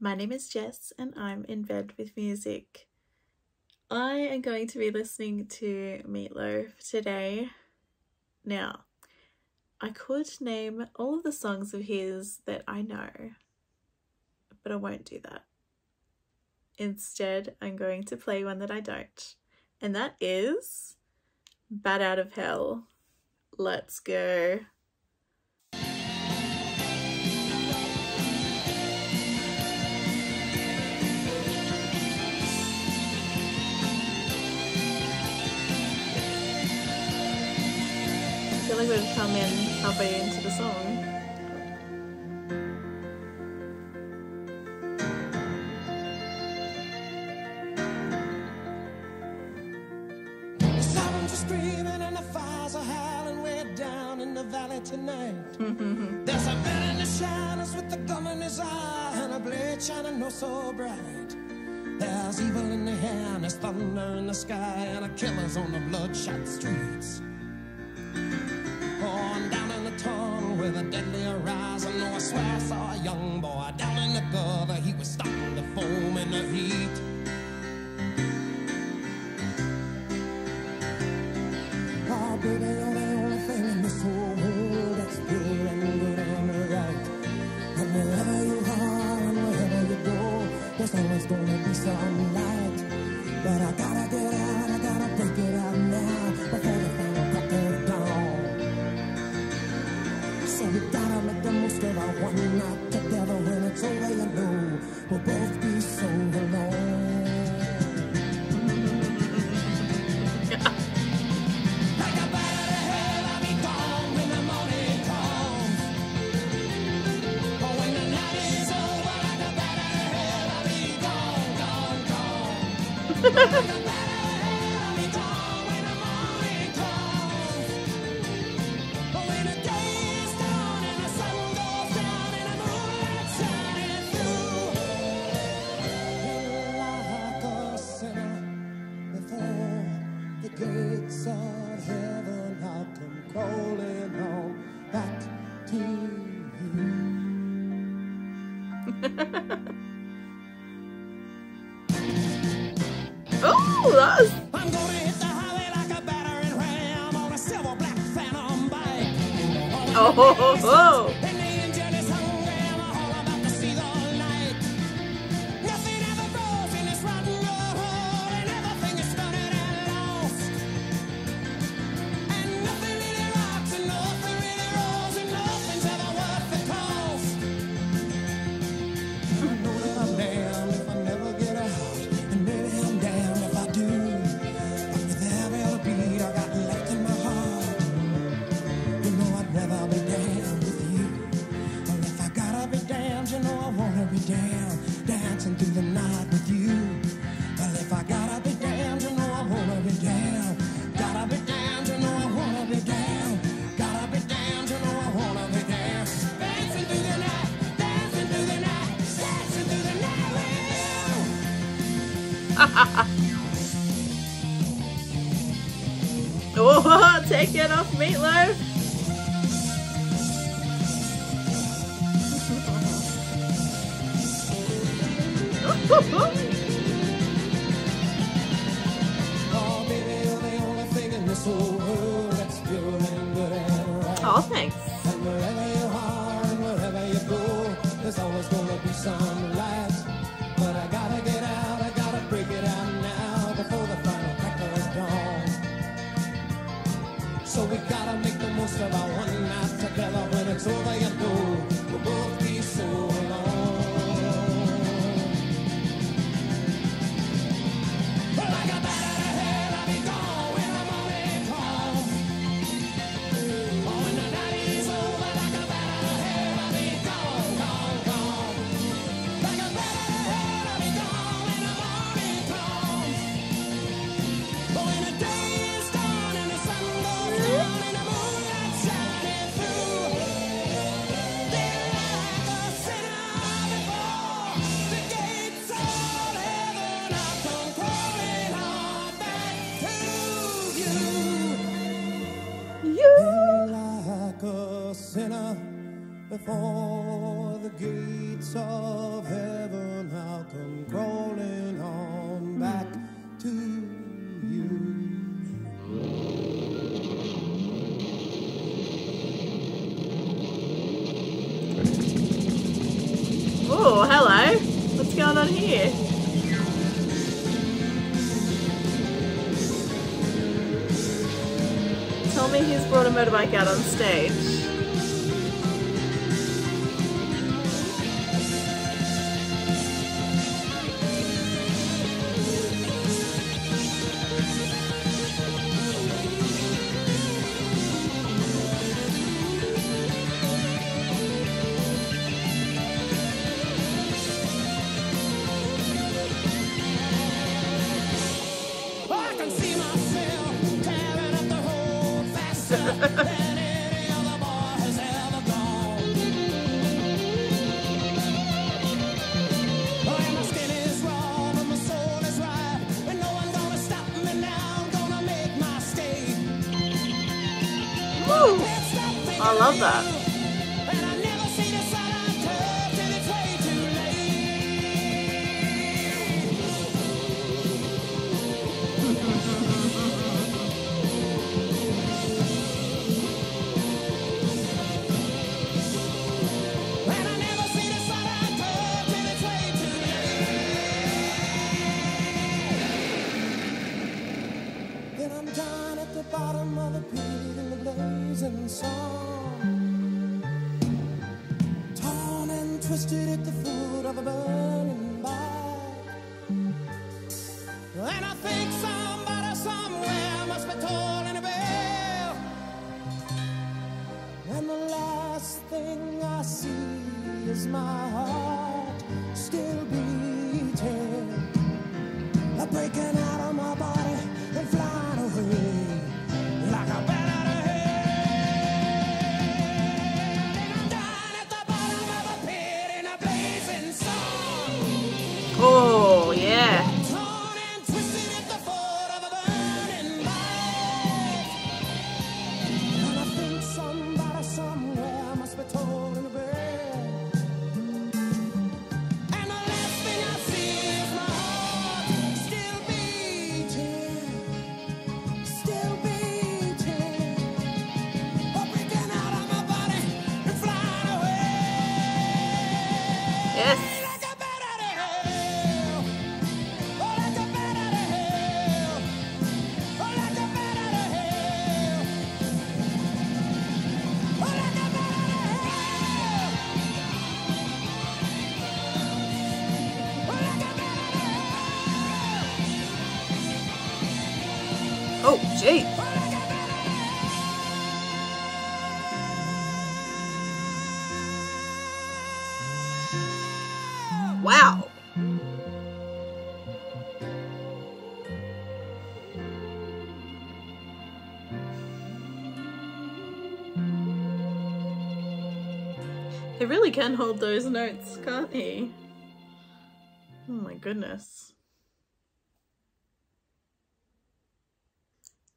My name is Jess and I'm in bed with music. I am going to be listening to Meat Loaf today. Now, I could name all of the songs of his that I know, but I won't do that. Instead, I'm going to play one that I don't, and that is Bat Out of Hell. Let's go. I feel like we've come in halfway into the song. The sirens are screaming and the fires are howling. We're down in the valley tonight. There's a man in the shadows with the gun in his eye and a blade shining oh so bright. There's evil in the air and there's thunder in the sky and a killer's on the bloodshot streets. Down in the tunnel with a deadly horizon. Oh, I swear I saw a young boy down in the gutter. He was starting to foam in the heat. Oh, baby, you're the only thing in this whole world that's good and good and right. And wherever you are and wherever you go, there's always gonna be some light. But I gotta get out, I gotta break it out now before the final crack of dawn. So we gotta make the most of our one night together. When it's over, you know we'll both be so alone. Like a bat out of hell, I'll be gone when the morning comes. But when the night is over, like a bat out of hell, I'll be gone, gone, gone. Like a bat out of hell, I'll be gone when the morning comes. But when the day is done and the sun goes down and the moonlight's shining through, like a sinner before the gates of heaven, I'll come crawling home back to you. Oh, that was... I'm gonna hit the highway like a battering ram on a silver black phantom bike. Oh, ho, ho, ho. And the engine is hungry and I'm all about to see the light. Nothing ever grows in this rotten road and everything is stunted and lost. Oh, take it off, Meat Loaf. Oh, thanks. And wherever you are and wherever you go, there's always gonna be some light. But I gotta get out, I gotta break it out now before the final crack of dawn. So we gotta make the most of our one night together. When it's over, you know we'll both be so alone. Well, like a bat out of hell, I'll be gone when the morning comes. Oh, when the night is over, like a bat out of hell, I'll be gone, gone, gone. Like a bat out of hell, I'll be gone when the morning comes. But when the day is done and the sun goes down and the moonlight's shining through, they're like a sinner before the gates of heaven. I'll come crawling home back to you. Like a sinner before the gates of heaven. Malcolm crawling on back to you. Oh, hello. What's going on here? Tell me he's brought a motorbike out on stage. He really can hold those notes, can't he? Oh my goodness.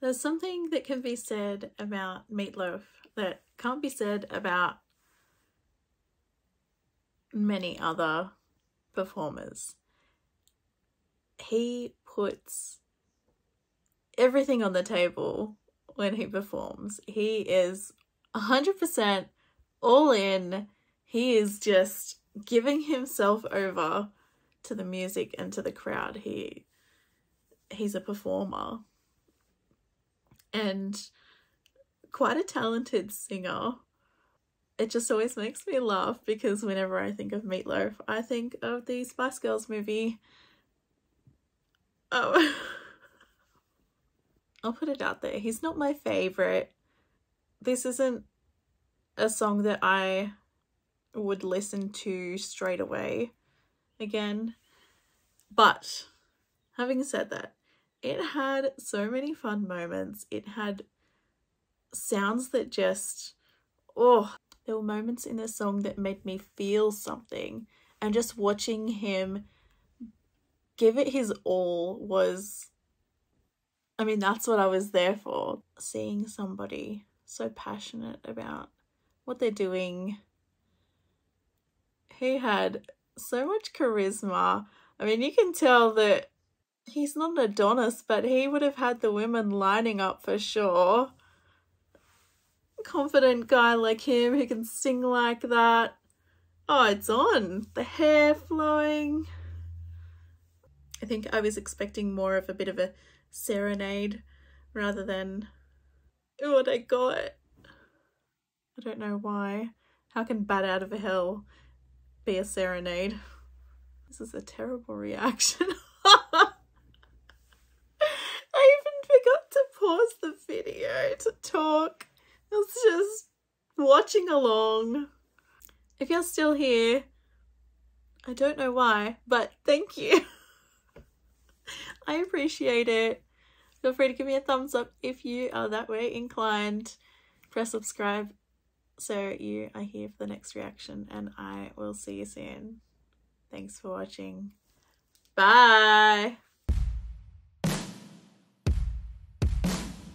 There's something that can be said about Meat Loaf that can't be said about many other performers. He puts everything on the table when he performs. He is 100% all in. He is just giving himself over to the music and to the crowd. He's a performer and quite a talented singer. It just always makes me laugh because whenever I think of Meat Loaf, I think of the Spice Girls movie. Oh. I'll put it out there. He's not my favourite. This isn't a song that I would listen to straight away again, but having said that, it had so many fun moments. It had sounds that just, oh, there were moments in this song that made me feel something, and just watching him give it his all was, I mean, that's what I was there for. Seeing somebody so passionate about what they're doing. He had so much charisma. I mean, you can tell that he's not an Adonis, but he would have had the women lining up for sure. Confident guy like him who can sing like that. Oh, it's on. The hair flowing. I think I was expecting more of a bit of a serenade rather than... Ooh, what I got. I don't know why. How can Bat Out of Hell be a serenade? This is a terrible reaction. I even forgot to pause the video to talk. I was just watching along. If you're still here, I don't know why, but thank you. I appreciate it. Feel free to give me a thumbs up if you are that way inclined. Press subscribe so you are here for the next reaction, and I will see you soon. Thanks for watching. Bye.